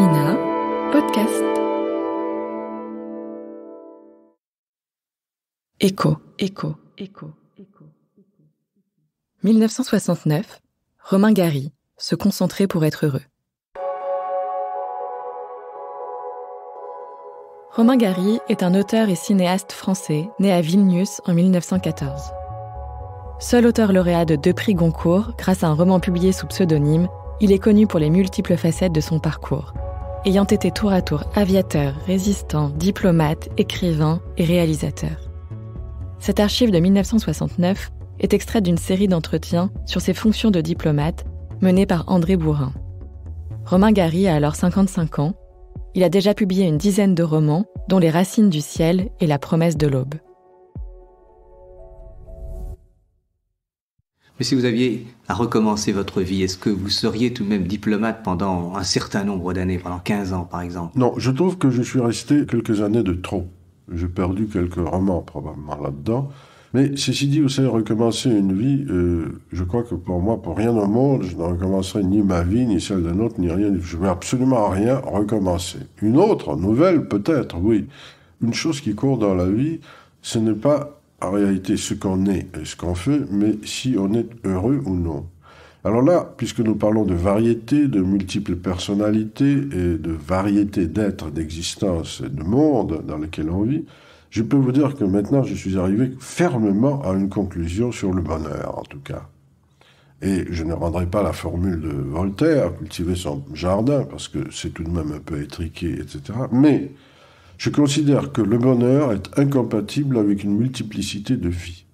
Ina, podcast. Écho. 1969, Romain Gary, se concentrer pour être heureux. Romain Gary est un auteur et cinéaste français né à Vilnius en 1914. Seul auteur lauréat de 2 prix Goncourt, grâce à un roman publié sous pseudonyme, il est connu pour les multiples facettes de son parcours, ayant été tour à tour aviateur, résistant, diplomate, écrivain et réalisateur. Cette archive de 1969 est extraite d'une série d'entretiens sur ses fonctions de diplomate menée par André Bourin. Romain Gary a alors 55 ans. Il a déjà publié une dizaine de romans, dont Les Racines du Ciel et La Promesse de l'Aube. Mais si vous aviez à recommencer votre vie, est-ce que vous seriez tout de même diplomate pendant un certain nombre d'années, pendant 15 ans par exemple? Non, je trouve que je suis resté quelques années de trop. J'ai perdu quelques romans probablement là-dedans. Mais ceci dit, vous savez, recommencer une vie, je crois que pour moi, pour rien au monde, je ne recommencerai ni ma vie, ni celle d'un autre, ni rien. Je ne vais absolument rien recommencer. Une autre, nouvelle peut-être, oui. Une chose qui court dans la vie, ce n'est pas en réalité ce qu'on est et ce qu'on fait, mais si on est heureux ou non. Alors là, puisque nous parlons de variété, de multiples personnalités et de variété d'êtres, d'existence et de monde dans lequel on vit, je peux vous dire que maintenant je suis arrivé fermement à une conclusion sur le bonheur, en tout cas. Et je ne rendrai pas la formule de Voltaire, cultiver son jardin, parce que c'est tout de même un peu étriqué, etc. Mais je considère que le bonheur est incompatible avec une multiplicité de vies,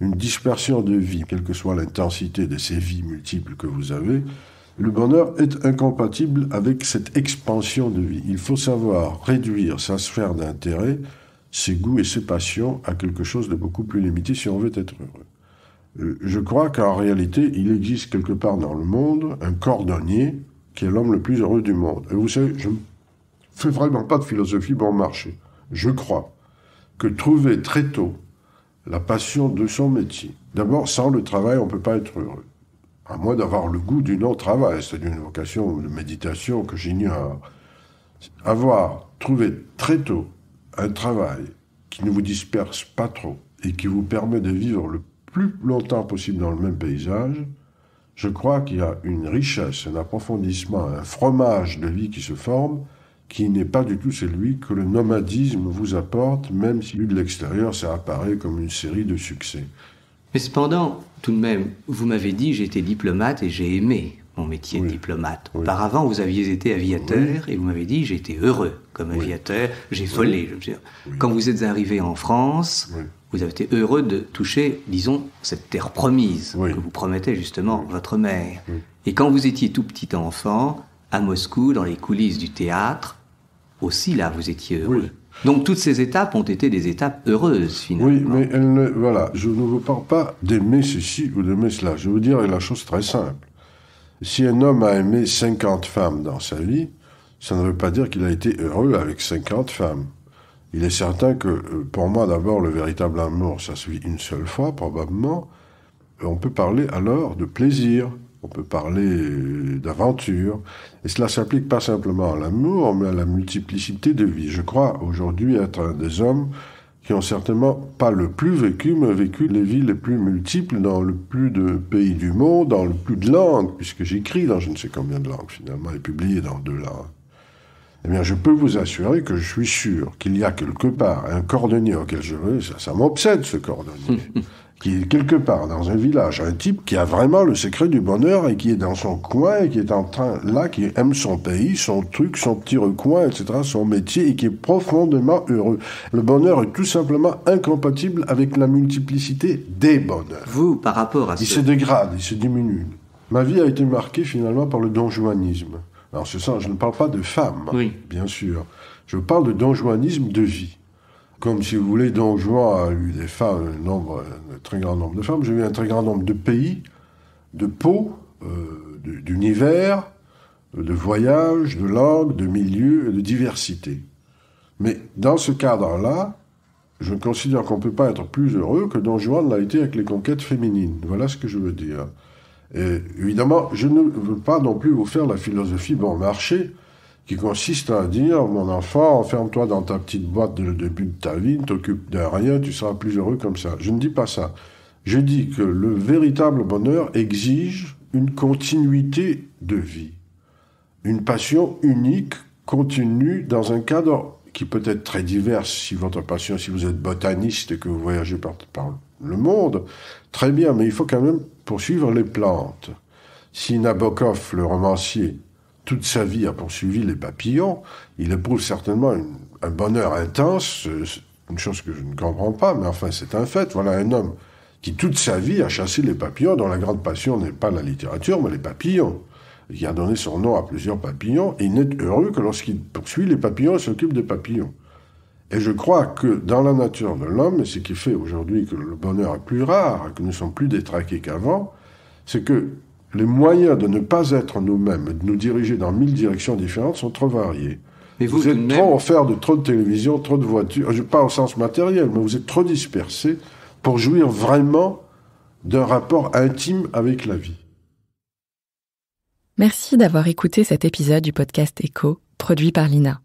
une dispersion de vies, quelle que soit l'intensité de ces vies multiples que vous avez. Le bonheur est incompatible avec cette expansion de vie. Il faut savoir réduire sa sphère d'intérêt, ses goûts et ses passions à quelque chose de beaucoup plus limité si on veut être heureux. Je crois qu'en réalité, il existe quelque part dans le monde un cordonnier qui est l'homme le plus heureux du monde. Et vous savez, je ne fais vraiment pas de philosophie bon marché. Je crois que trouver très tôt la passion de son métier, d'abord, sans le travail, on ne peut pas être heureux, à moins d'avoir le goût du non-travail, c'est-à-dire une vocation de méditation que j'ignore. Avoir trouvé très tôt un travail qui ne vous disperse pas trop et qui vous permet de vivre le plus longtemps possible dans le même paysage, je crois qu'il y a une richesse, un approfondissement, un fromage de vie qui se forme, qui n'est pas du tout celui que le nomadisme vous apporte, même si vu de l'extérieur, ça apparaît comme une série de succès. Mais cependant, tout de même, vous m'avez dit, j'étais diplomate et j'ai aimé mon métier de diplomate. Oui. Auparavant, vous aviez été aviateur et vous m'avez dit, j'étais heureux comme aviateur, j'ai volé. Quand vous êtes arrivé en France, vous avez été heureux de toucher, disons, cette terre promise que vous promettait justement votre mère. Oui. Et quand vous étiez tout petit enfant, à Moscou, dans les coulisses du théâtre, aussi là, vous étiez heureux. Oui. Donc toutes ces étapes ont été des étapes heureuses, finalement. Oui, mais voilà, je ne vous parle pas d'aimer ceci ou d'aimer cela. Je veux dire la chose très simple. Si un homme a aimé 50 femmes dans sa vie, ça ne veut pas dire qu'il a été heureux avec 50 femmes. Il est certain que, pour moi, d'abord, le véritable amour, ça se vit une seule fois, probablement. On peut parler alors de plaisir. On peut parler d'aventure. Et cela s'applique pas simplement à l'amour, mais à la multiplicité de vies. Je crois aujourd'hui être un des hommes qui ont certainement pas le plus vécu, mais vécu les vies les plus multiples dans le plus de pays du monde, dans le plus de langues, puisque j'écris dans je ne sais combien de langues finalement, et publié dans 2 langues. Eh bien, je peux vous assurer que je suis sûr qu'il y a quelque part un cordonnier auquel je veux, ça m'obsède ce cordonnier, qui est quelque part dans un village, un type qui a vraiment le secret du bonheur et qui est dans son coin et qui est en train, là, qui aime son pays, son truc, son petit recoin, etc., son métier et qui est profondément heureux. Le bonheur est tout simplement incompatible avec la multiplicité des bonheurs. Vous, par rapport à ça, il se dégrade, il se diminue. Ma vie a été marquée finalement par le donjuanisme. En ce sens, je ne parle pas de femme, bien sûr. Je parle de donjuanisme de vie. Comme, si vous voulez, Don Juan a eu des femmes, un très grand nombre de femmes. J'ai eu un très grand nombre de pays, de peaux, d'univers, de voyages, de langues, de milieux, de diversité. Mais dans ce cadre-là, je considère qu'on ne peut pas être plus heureux que Don Juan l'a été avec les conquêtes féminines. Voilà ce que je veux dire. Et évidemment, je ne veux pas non plus vous faire la philosophie bon marché, qui consiste à dire « Mon enfant, enferme-toi dans ta petite boîte depuis ta vie, ne t'occupe de rien, tu seras plus heureux comme ça. » Je ne dis pas ça. Je dis que le véritable bonheur exige une continuité de vie, une passion unique, continue, dans un cadre qui peut être très divers. Si votre passion, si vous êtes botaniste et que vous voyagez par le monde, très bien, mais il faut quand même poursuivre les plantes. Si Nabokov, le romancier, toute sa vie a poursuivi les papillons, il éprouve certainement un bonheur intense, une chose que je ne comprends pas, mais enfin c'est un fait. Voilà un homme qui toute sa vie a chassé les papillons, dont la grande passion n'est pas la littérature, mais les papillons, qui a donné son nom à plusieurs papillons, et il n'est heureux que lorsqu'il poursuit les papillons et s'occupe des papillons. Et je crois que dans la nature de l'homme, et ce qui fait aujourd'hui que le bonheur est plus rare, que nous sommes plus détraqués qu'avant, c'est que les moyens de ne pas être nous-mêmes, de nous diriger dans 1000 directions différentes, sont trop variés. Mais vous êtes trop offert de trop de télévision, trop de voitures, pas au sens matériel, mais vous êtes trop dispersés pour jouir vraiment d'un rapport intime avec la vie. Merci d'avoir écouté cet épisode du podcast Écho, produit par l'INA.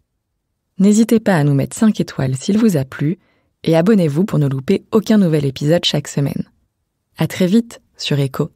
N'hésitez pas à nous mettre 5 étoiles s'il vous a plu et abonnez-vous pour ne louper aucun nouvel épisode chaque semaine. À très vite sur Écho.